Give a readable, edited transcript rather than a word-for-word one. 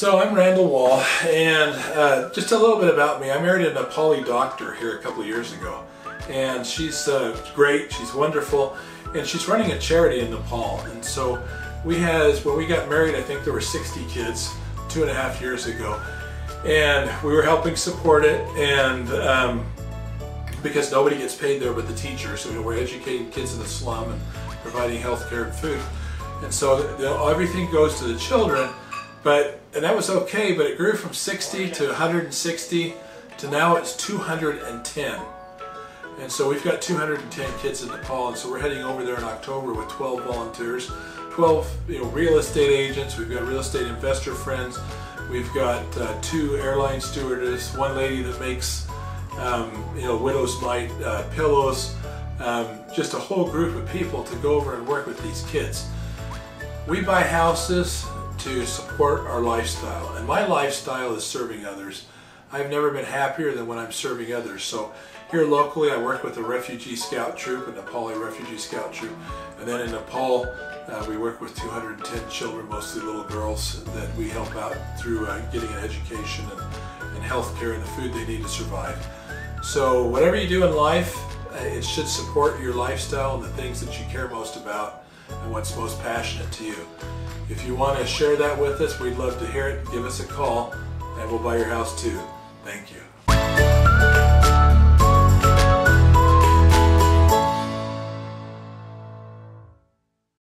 So I'm Randall Wall, and just a little bit about me. I married a Nepali doctor here a couple years ago, and she's great, she's wonderful, and she's running a charity in Nepal. And so when we got married, I think there were 60 kids 2.5 years ago, and we were helping support it, and because nobody gets paid there but the teachers, so we're educating kids in the slum and providing health care and food. And so everything goes to the children. And that was okay, but it grew from 60 to 160 to now it's 210. And so we've got 210 kids in Nepal, and so we're heading over there in October with 12 volunteers, 12 real estate agents. We've got real estate investor friends. We've got 2 airline stewardess, one lady that makes widow's mite pillows, just a whole group of people to go over and work with these kids. We buy houses to support our lifestyle, and my lifestyle is serving others. I've never been happier than when I'm serving others. So here locally I work with a refugee scout troop, a Nepali refugee scout troop, and then in Nepal we work with 210 children, mostly little girls, that we help out through getting an education and health care and the food they need to survive. So whatever you do in life, it should support your lifestyle and the things that you care most about and what's most passionate to you. If you want to share that with us, we'd love to hear it. Give us a call and we'll buy your house too. Thank you.